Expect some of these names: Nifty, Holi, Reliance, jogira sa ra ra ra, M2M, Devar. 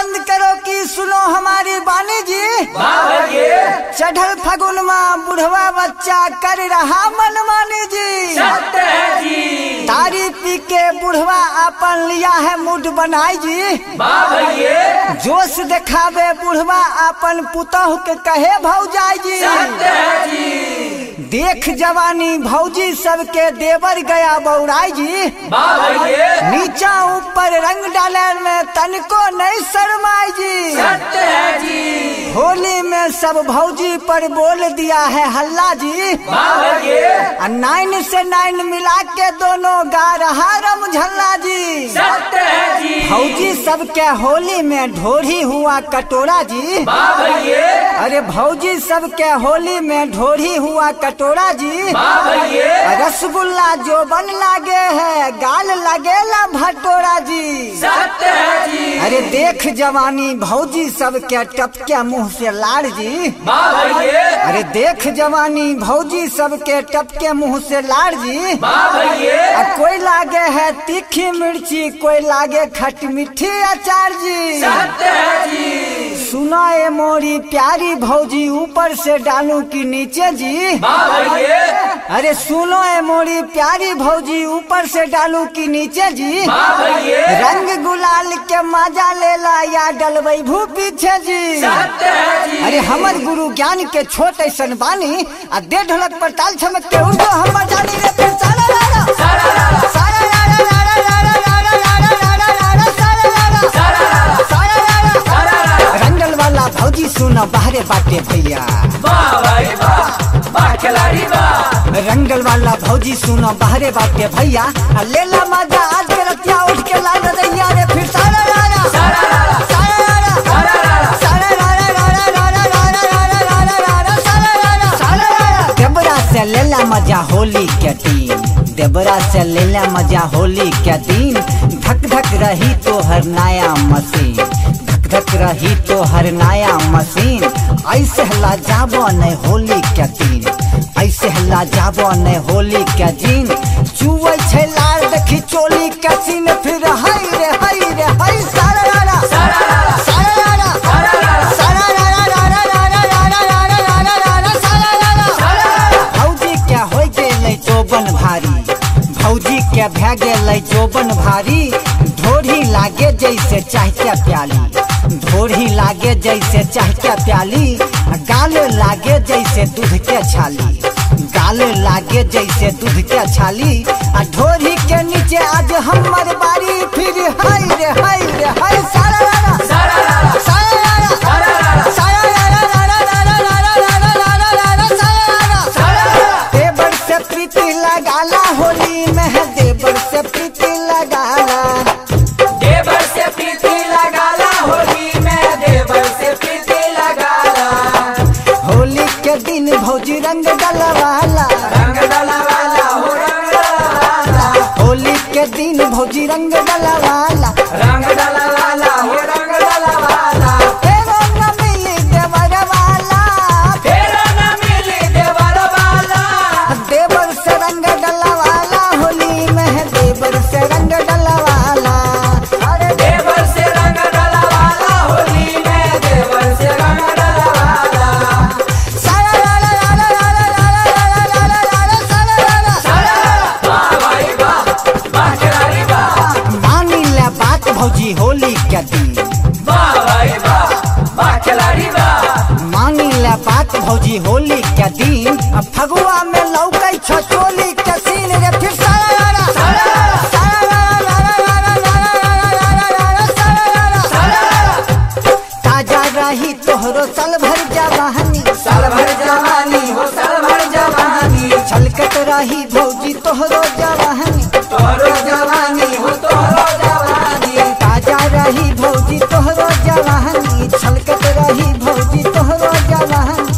बंद करो कि सुनो हमारी बानी जी। चढ़ल फगुन माँ बुढ़वा बच्चा कर रहा मनमानी जी, सत्य है जी। तारी पी के बुढ़वा अपन लिया है मूड बनाई जी, जोश दिखावे बुढ़वा अपन पुतोह के कहे भौजाई जी, सत्य है जी। देख जवानी भौजी सबके देवर गया बौराई जी, नीचा ऊपर रंग डाले में तनको नहीं शर्माई जी, सत्य है जी। होली में सब भौजी पर बोल दिया है हल्ला जी, 9 से 9 मिला के दोनों गा रहा रमझल्ला जी, सत्य है जी। भौजी सबके होली में ढोरी हुआ कटोरा जी, अरे भौजी सबके होली में ढोरी हुआ कटोरा जी, रसगुल्ला जो बन लगे है गाल लगेला भटोरा जी, सत्य है जी। अरे देख जवानी भौजी सबके टपके मुँह से लाड़ जी, अरे देख जवानी भौजी सबके टपके मुँह से लाड़ जी, कोई लागे है तीखी मिर्ची कोई लागे खट मीठी अचार जी, सत्य है जी। सुना ए मोरी प्यारी भौजी ऊपर से डालू की नीचे जी, अरे सुनो ए मोरी प्यारी भौजी ऊपर से डालू की नीचे जी, रंग गुलाल के मजा लेला या डलबई भू पीछे जी, सत्य है जी। अरे हमर गुरु ज्ञान के छोट ऐसन बानी आ दे ढोलक पर ताल छमक के उनको हम जानी रे भौजी सुना बाहरे बाटे भैया रंगल वाला भौजी सुना बाहरे बाटे भैया लेला मजा आज के रतिया उठ के ला दैया रे फिर सारा रारा सारा रारा सारा रारा सारा रारा सारा रारा रारा रारा रारा रारा सारा रारा सारा रारा। देवरा से लेला मजा होली के दिन, देवरा से लेला मजा होली के दिन, धक धक रही तो हर नया मसीन, धक रही तो हर नया मशीन, ऐसे हला जाबो नहीं होली के दिन, ऐसे हला जाबो नहीं होली के दिन, चुवे छै लाल देखी चोली के सीन फिर हई रे हई रे हई सारा रारा सारा रारा सारा रारा सारा रारा सारा रारा रारा रारा रारा रारा रारा सारा रारा। भौजी के होय गेलै चोबन भारी, भौजी के भए गेलै चोबन भारी, ढोरी लागे जैसे चाहते प्याली, ढोरी लागे जैसे चाहके प्याली, गाल लागे जैसे दूध के छाली, गाल लागे जैसे दूध के छाली, ढोरी के नीचे आज हमारे बारी फिर हाय रे हाय रे हाय सारा रारा सारा रारा सारा रारा सारा रारा सारा रारा रारा रारा रारा रारा रारा सारा सारा। देवर से प्रीति लगाला होली में, देवर से प्रीति लगाला, देवर से प्रीति लगाला होली में, देवर से प्रीति लगाला। होली के दिन भौजी रंग डलवाला, रंग डलवाला हो रंग डलवाला, होली के दिन भौजी रंग डलवाला, रंग डलवाला हो रंग डलवाला। फेरो न मिली देवर वाला, फेरो न मिली देवर वाला, देवर से रंग डलवाला होली में, देवर से रंग डलवाला, देवर से रंग डलवाला होली में, देवर से रंग डलवाला। सारा रारा रारा रारा रारा रारा रारा सारा रारा सारा रारा। वाह भाई वाह, वाह खिलाड़ी वाह, मानी ले बात भौजी होली के दिन, वाह भाई वाह, वाह खिलाड़ी वाह, मानी ले बात भौजी होली के दिन, फगुआ में लौकै छ चोली के सीन रे फिर सारा रारा सारा रारा सारा रारा रारा रारा रारा रारा सारा रारा सारा रारा। ताजा रही तोहरो साल भर जवानी, साल भर जवानी हो साल भर जवानी, छलकत रही भौजी तोहरो जवानी, तोहरो जवानी हो तोहरो जवानी, ताजा रही भौजी तोहरो जवानी, छलकत रही भौजी तोहरो जवानी।